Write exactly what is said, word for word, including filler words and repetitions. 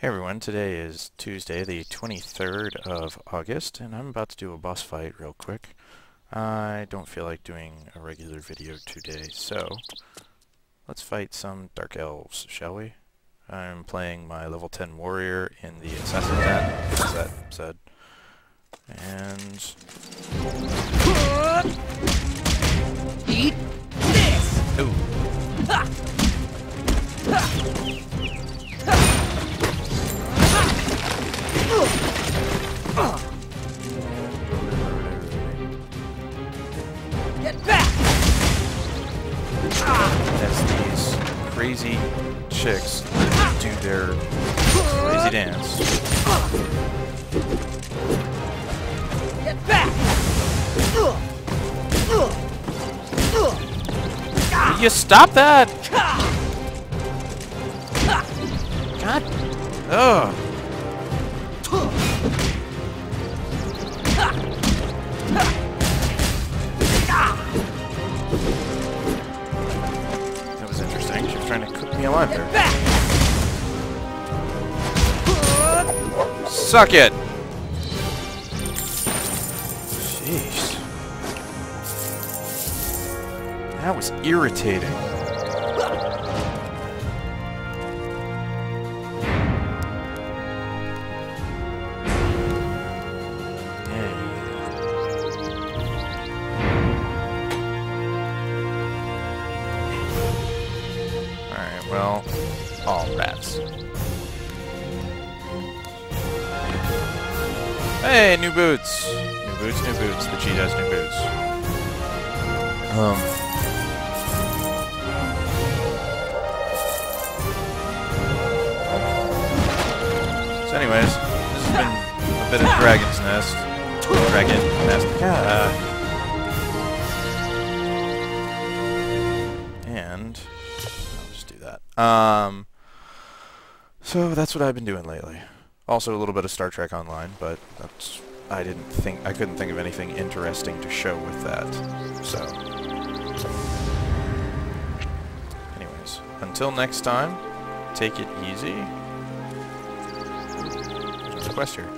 Hey everyone, today is Tuesday the twenty-third of August, and I'm about to do a boss fight real quick. I don't feel like doing a regular video today, so let's fight some Dark Elves, shall we? I'm playing my level ten warrior in the Assassin's Den, as that said. And... eat this! Ooh. Ha! Ha! Get back! That's these crazy chicks that do their crazy dance. Get back! Will you stop that? God. Ugh. That was interesting. She was trying to cook me alive there. Suck it! Jeez. That was irritating. Well, all rats. Hey, new boots! New boots, new boots. The cheat has new boots. Um. So anyways, this has been a bit of Dragon's Nest. Dragon Nest. Uh, and... that. Um, so that's what I've been doing lately. Also a little bit of Star Trek Online, but that's, I didn't think I couldn't think of anything interesting to show with that. So, anyways, until next time, take it easy. There's a quest here.